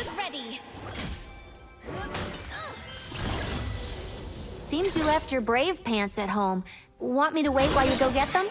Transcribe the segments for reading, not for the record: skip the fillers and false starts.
is ready. Seems you left your brave pants at home. Want me to wait while you go get them?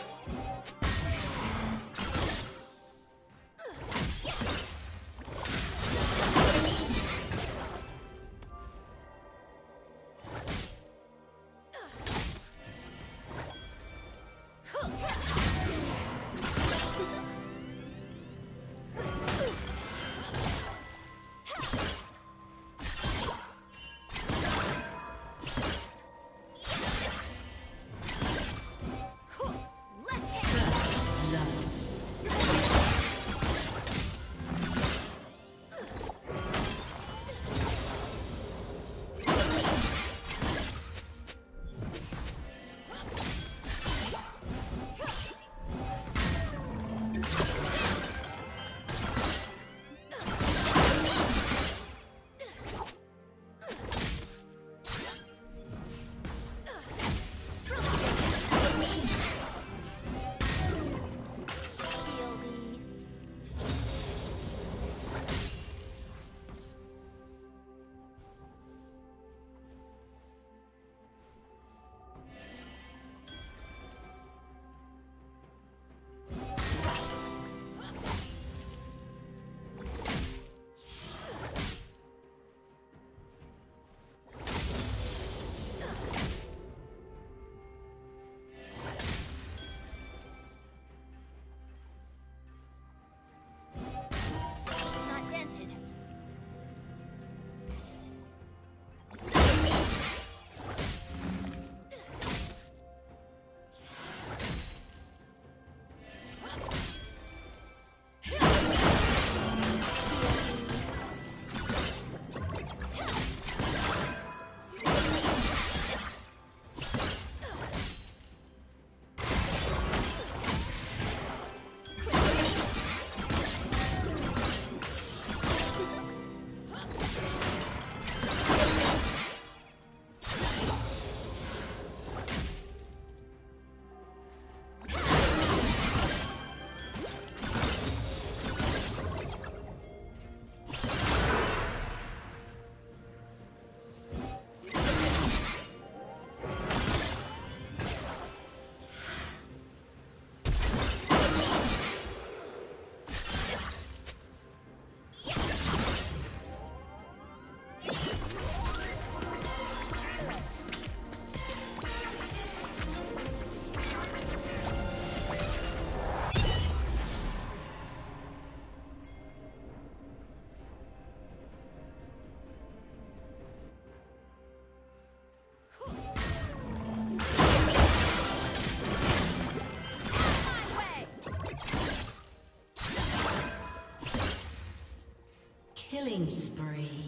Killing spree.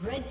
Red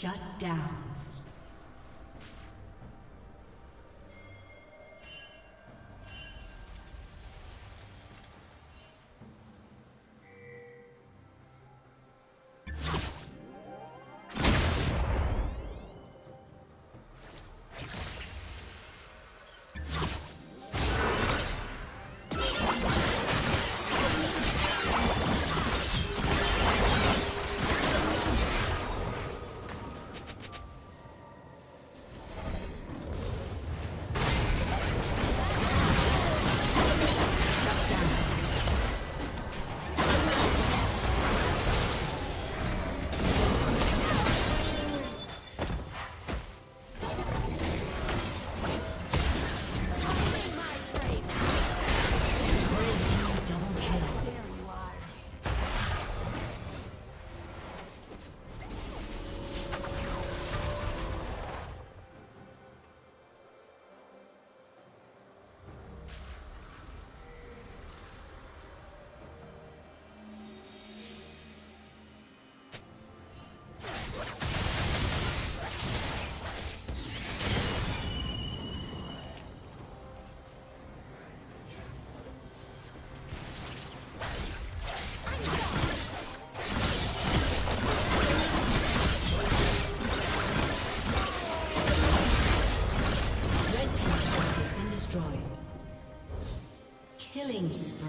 Shut down. Killing spree.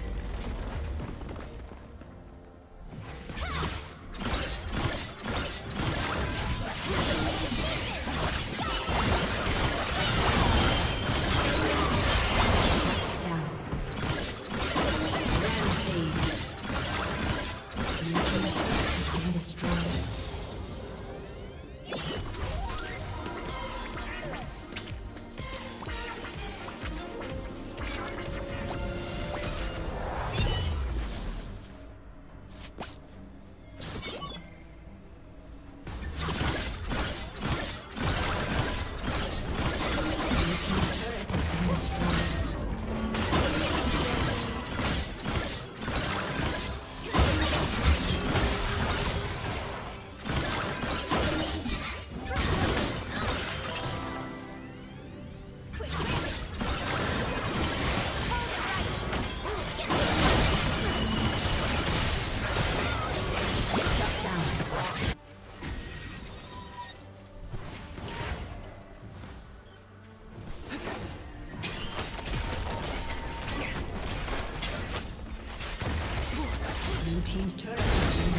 Blue team's turret has been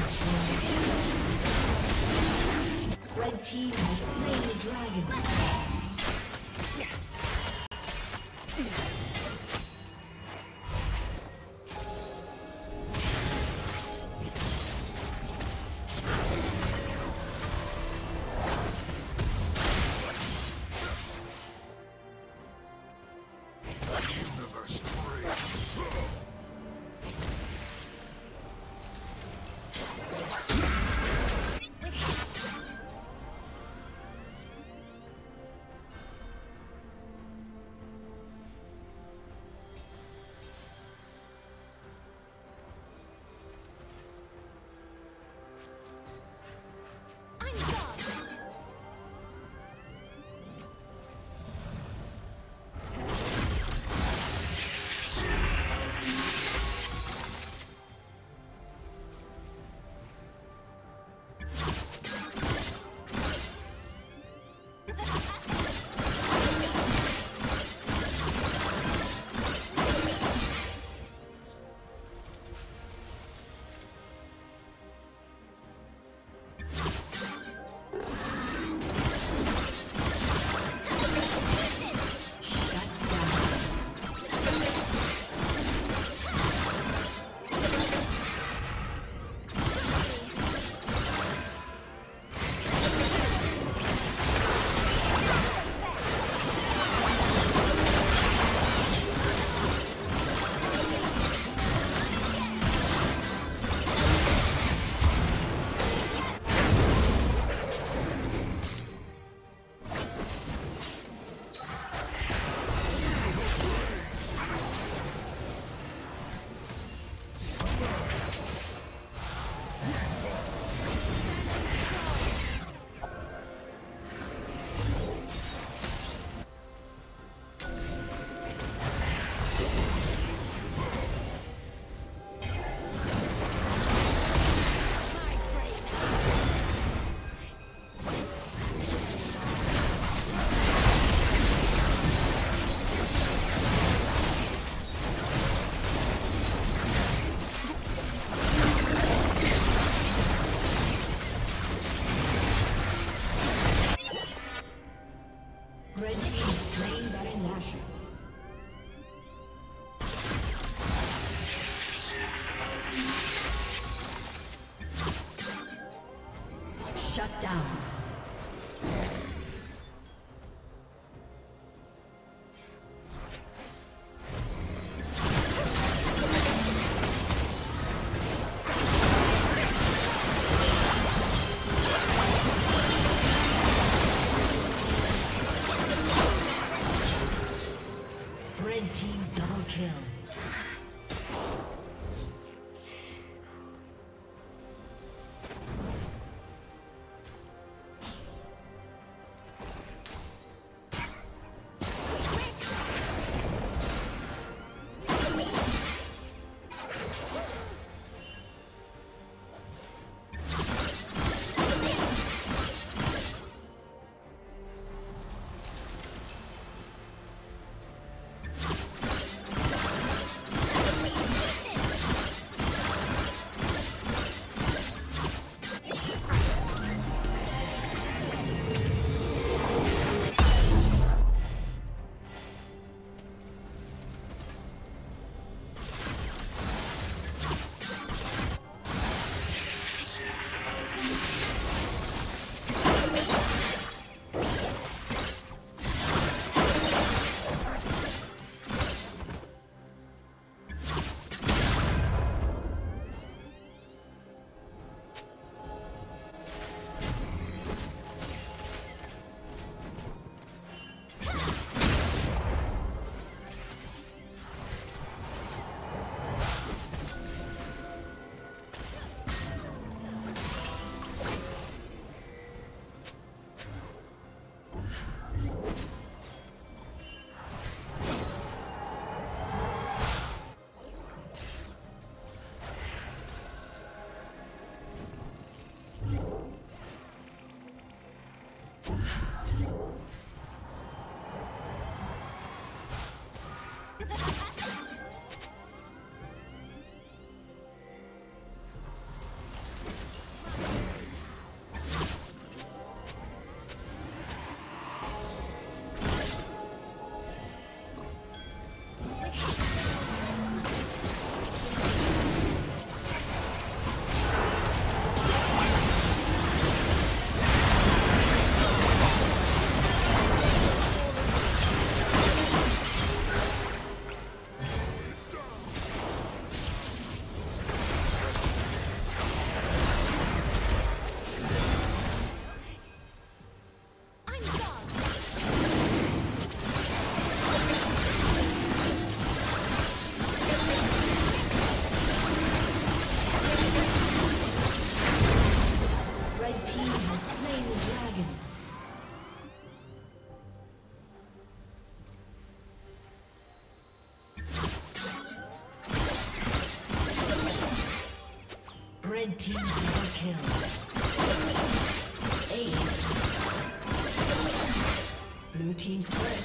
destroyed. Red team has slain the dragon. Red team double kill. Ace. Blue team's turret